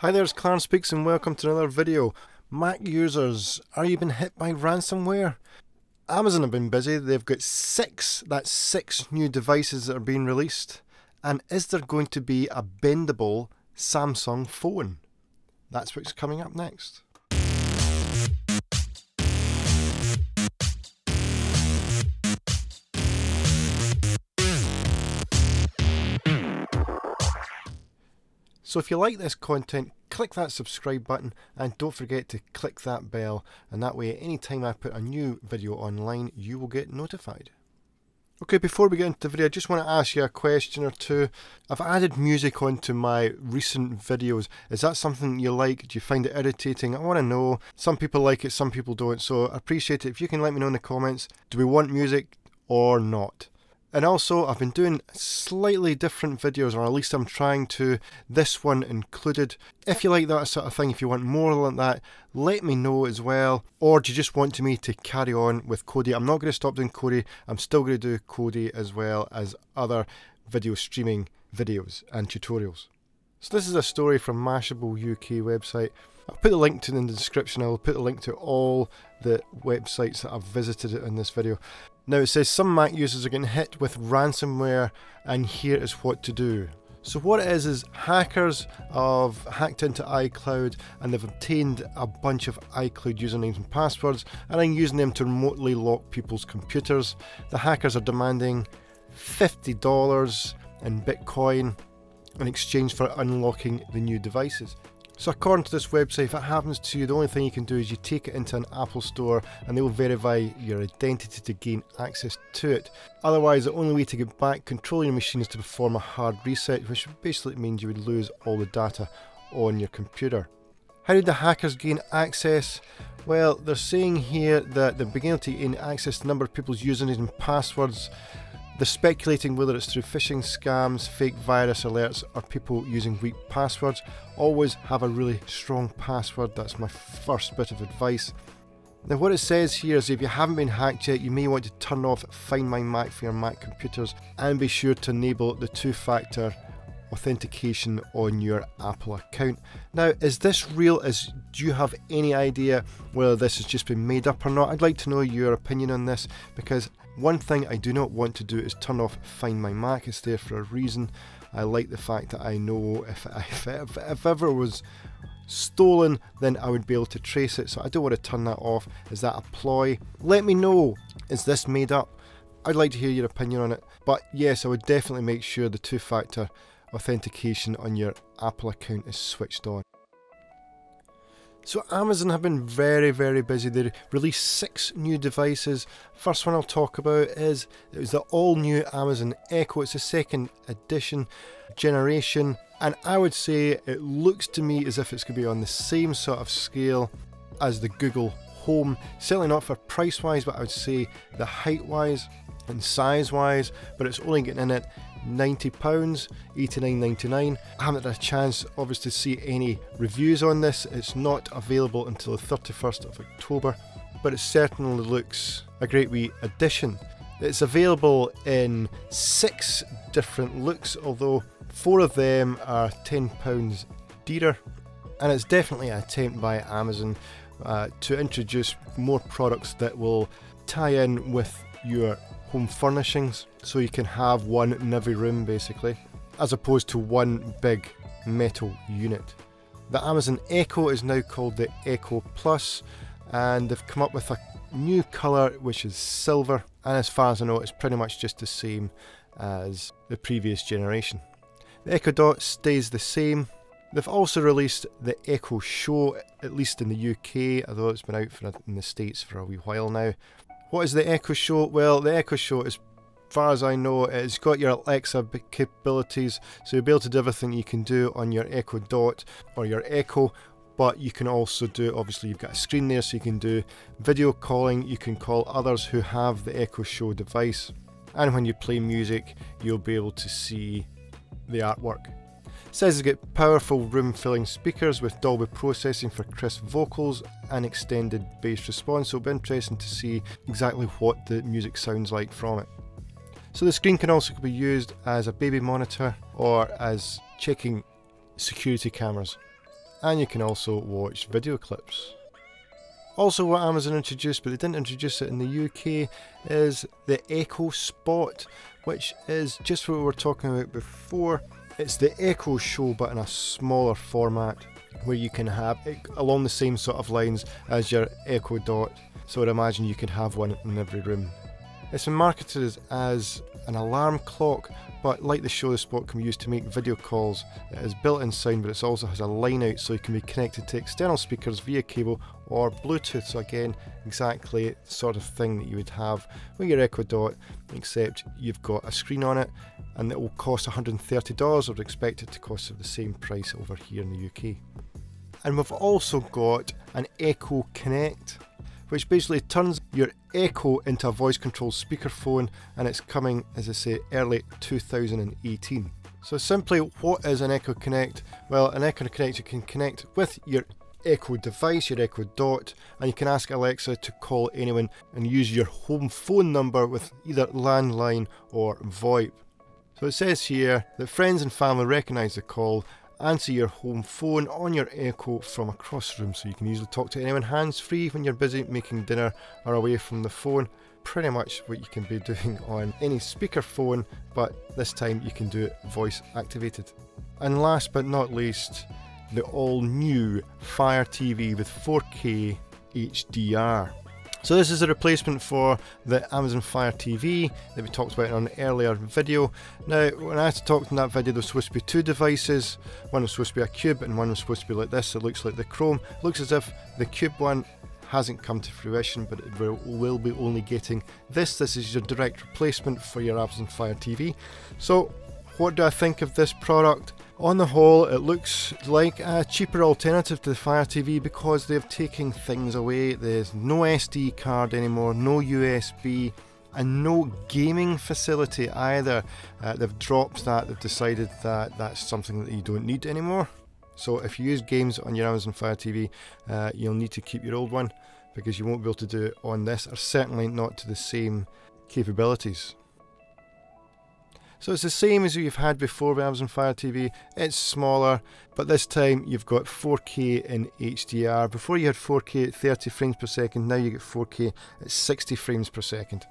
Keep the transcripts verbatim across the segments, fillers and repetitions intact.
Hi there, it's Clarence Speaks and welcome to another video. Mac users, are you been hit by ransomware? Amazon have been busy. They've got six, that's six new devices that are being released. And is there going to be a bendable Samsung phone? That's what's coming up next. So if you like this content, click that subscribe button and don't forget to click that bell, and that way anytime I put a new video online you will get notified. Okay, before we get into the video I just want to ask you a question or two. I've added music onto my recent videos. Is that something you like? Do you find it irritating? I want to know. Some people like it, some people don't, so I appreciate it if you can let me know in the comments. Do we want music or not? And also, I've been doing slightly different videos, or at least I'm trying to, this one included. If you like that sort of thing, if you want more like that, let me know as well. Or do you just want me to carry on with Kodi? I'm not going to stop doing Kodi. I'm still going to do Kodi as well as other video streaming videos and tutorials. So this is a story from Mashable U K website. I'll put the link to in the description. I'll put the link to all the websites that I've visited in this video. Now it says some Mac users are getting hit with ransomware and here is what to do. So what it is is hackers have hacked into iCloud and they've obtained a bunch of iCloud usernames and passwords and then using them to remotely lock people's computers. The hackers are demanding fifty dollars in Bitcoin in exchange for unlocking the new devices. So according to this website, if it happens to you, the only thing you can do is you take it into an Apple store and they will verify your identity to gain access to it. Otherwise, the only way to get back control of your machine is to perform a hard reset, which basically means you would lose all the data on your computer. How did the hackers gain access? Well, they're saying here that they're beginning to gain access to a number of people's usernames and passwords. They're speculating whether it's through phishing scams, fake virus alerts, or people using weak passwords. Always have a really strong password. That's my first bit of advice. Now what it says here is if you haven't been hacked yet, you may want to turn off Find My Mac for your Mac computers and be sure to enable the two-factor authentication on your Apple account. Now, is this real? Is, do you have any idea whether this has just been made up or not? I'd like to know your opinion on this, because one thing I do not want to do is turn off Find My Mac. It's there for a reason. I like the fact that I know if, if, if, if ever was stolen, then I would be able to trace it, so I don't want to turn that off. Is that a ploy? Let me know, is this made up? I'd like to hear your opinion on it, but yes, I would definitely make sure the two-factor authentication on your Apple account is switched on. So Amazon have been very, very busy. They released six new devices. First one I'll talk about is it was the all-new Amazon Echo. It's the second edition generation, and I would say it looks to me as if it's going to be on the same sort of scale as the Google Home. Certainly not for price-wise, but I would say the height-wise and size-wise. But it's only getting in at ninety pounds, eighty-nine ninety-nine. I haven't had a chance obviously to see any reviews on this. It's not available until the thirty-first of October, but it certainly looks a great wee addition. It's available in six different looks, although four of them are ten pounds dearer, and it's definitely an attempt by Amazon uh, to introduce more products that will tie in with your home furnishings, so you can have one in every room basically, as opposed to one big metal unit. The Amazon Echo is now called the Echo Plus, and they've come up with a new colour which is silver, and as far as I know it's pretty much just the same as the previous generation. The Echo Dot stays the same. They've also released the Echo Show, at least in the U K, although it's been out for, in the States for a wee while now. What is the Echo Show? Well, the Echo Show, as far as I know, it's got your Alexa capabilities, so you'll be able to do everything you can do on your Echo Dot or your Echo, but you can also do, obviously you've got a screen there, so you can do video calling, you can call others who have the Echo Show device, and when you play music, you'll be able to see the artwork. It says it's got powerful room-filling speakers with Dolby processing for crisp vocals and extended bass response, so it'll be interesting to see exactly what the music sounds like from it. So the screen can also be used as a baby monitor or as checking security cameras. and you can also watch video clips. Also, what Amazon introduced, but they didn't introduce it in the U K, is the Echo Spot, which is just what we were talking about before. It's the Echo Show, but in a smaller format, where you can have it along the same sort of lines as your Echo Dot. So I'd imagine you could have one in every room. It's been marketed as an alarm clock, but like the show, the Spot can be used to make video calls. It has built-in sound, but it also has a line out, so it can be connected to external speakers via cable or Bluetooth. So again, exactly the sort of thing that you would have with your Echo Dot, except you've got a screen on it, and it will cost one hundred and thirty dollars, or expect it to cost the same price over here in the U K. And we've also got an Echo Connect, which basically turns your Echo into a voice-controlled speakerphone, and it's coming, as I say, early two thousand eighteen. So simply, what is an Echo Connect? Well, an Echo Connect you can connect with your Echo device, your Echo Dot, and you can ask Alexa to call anyone and use your home phone number with either landline or VoIP. So it says here that friends and family recognise the call, answer your home phone on your Echo from across the room, so you can easily talk to anyone hands-free when you're busy making dinner or away from the phone. Pretty much what you can be doing on any speakerphone, but this time you can do it voice activated. And last but not least, the all-new Fire T V with four K H D R. So this is a replacement for the Amazon Fire T V that we talked about in an earlier video. Now, when I had to talk in that video, there was supposed to be two devices. One was supposed to be a cube and one was supposed to be like this. It looks like the Chrome. It looks as if the cube one hasn't come to fruition, but it will be only getting this. This is your direct replacement for your Amazon Fire T V. So what do I think of this product? On the whole, it looks like a cheaper alternative to the Fire T V because they're taking things away. There's no S D card anymore, no U S B, and no gaming facility either. Uh, they've dropped that, they've decided that that's something that you don't need anymore. So if you use games on your Amazon Fire T V, uh, you'll need to keep your old one because you won't be able to do it on this, or certainly not to the same capabilities. So it's the same as you've had before with Amazon Fire T V. It's smaller, but this time you've got four K in H D R. Before you had four K at thirty frames per second, now you get four K at sixty frames per second.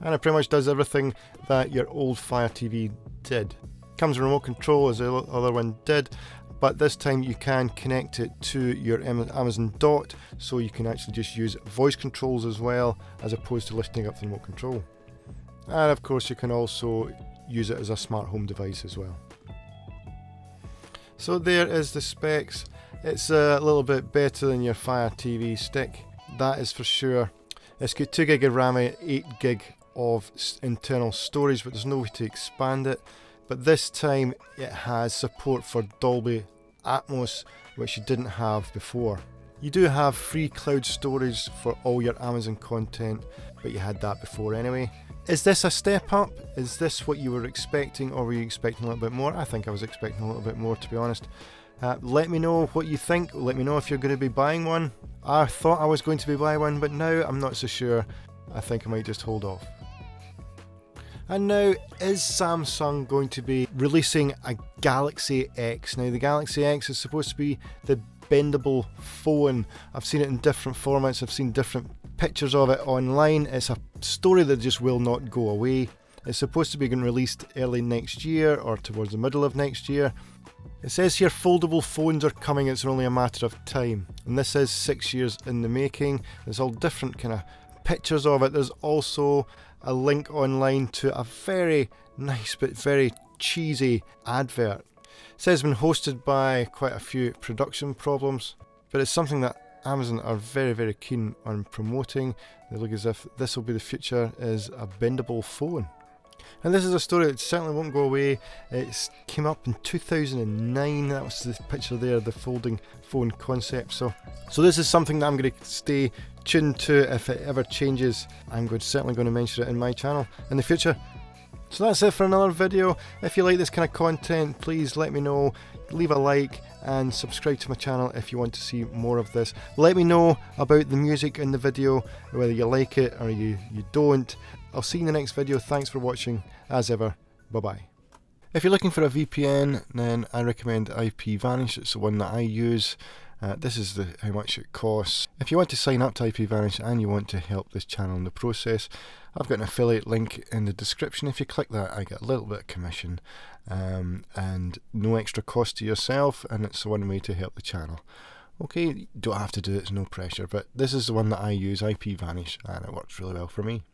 And it pretty much does everything that your old Fire T V did. Comes with remote control as the other one did, but this time you can connect it to your Amazon Dot, so you can actually just use voice controls as well, as opposed to lifting up the remote control. And of course you can also use it as a smart home device as well. So there is the specs. It's a little bit better than your Fire T V stick, that is for sure. It's got two gig of RAM, eight gig of internal storage, but there's no way to expand it. But this time it has support for Dolby Atmos, which you didn't have before. You do have free cloud storage for all your Amazon content, but you had that before anyway. Is this a step up? Is this what you were expecting, or were you expecting a little bit more? I think I was expecting a little bit more, to be honest. Uh, let me know what you think. Let me know if you're going to be buying one. I thought I was going to be buying one, but now I'm not so sure. I think I might just hold off. And now, is Samsung going to be releasing a Galaxy X? Now, the Galaxy X is supposed to be the bendable phone. I've seen it in different formats, I've seen different pictures of it online. It's a story that just will not go away. It's supposed to be released early next year, or towards the middle of next year. It says here foldable phones are coming, it's only a matter of time. And this is six years in the making. There's all different kind of pictures of it. There's also a link online to a very nice but very cheesy advert. It says it's been hosted by quite a few production problems, but it's something that Amazon are very, very keen on promoting. They look as if this will be the future, is a bendable phone. And this is a story that certainly won't go away. It came up in two thousand nine, that was the picture there, the folding phone concept. So, so this is something that I'm going to stay tuned to. If it ever changes, I'm going, certainly going to mention it in my channel in the future. So that's it for another video. If you like this kind of content, please let me know, leave a like and subscribe to my channel if you want to see more of this. Let me know about the music in the video, whether you like it or you, you don't. I'll see you in the next video. Thanks for watching, as ever, bye bye. If you're looking for a V P N, then I recommend IPVanish. It's the one that I use. Uh, this is the, how much it costs. If you want to sign up to IPVanish and you want to help this channel in the process, I've got an affiliate link in the description. If you click that, I get a little bit of commission um, and no extra cost to yourself, and it's one way to help the channel. Okay, you don't have to do it, it's no pressure, but this is the one that I use, IPVanish, and it works really well for me.